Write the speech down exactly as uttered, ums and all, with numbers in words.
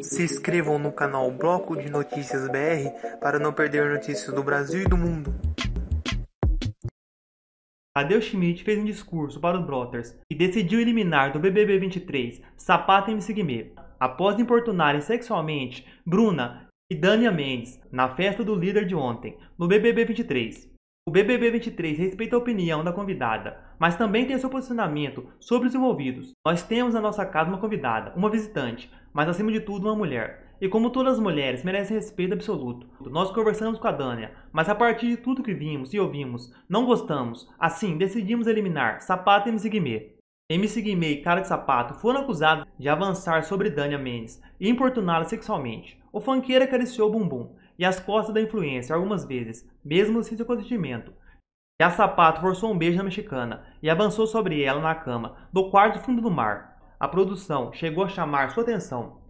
Se inscrevam no canal Bloco de Notícias B R para não perder notícias do Brasil e do mundo. Tadeu Schmidt fez um discurso para os brothers e decidiu eliminar do B B B vinte e três Sapato e M C Guimê, após importunarem sexualmente Bruna e Dânia Mendez na festa do líder de ontem, no B B B vinte e três. O B B B vinte e três respeita a opinião da convidada, mas também tem seu posicionamento sobre os envolvidos. Nós temos na nossa casa uma convidada, uma visitante, mas acima de tudo uma mulher. E como todas as mulheres, merece respeito absoluto. Nós conversamos com a Dânia, mas a partir de tudo que vimos e ouvimos, não gostamos. Assim, decidimos eliminar Sapato e M C Guimê. M C Guimê e Cara de Sapato foram acusados de avançar sobre Dânia Mendez e importuná-la sexualmente. O funkeiro acariciou o bumbum e as costas da influencer algumas vezes, mesmo sem seu consentimento. E a Sapato forçou um beijo na mexicana e avançou sobre ela na cama do quarto fundo do mar. A produção chegou a chamar sua atenção.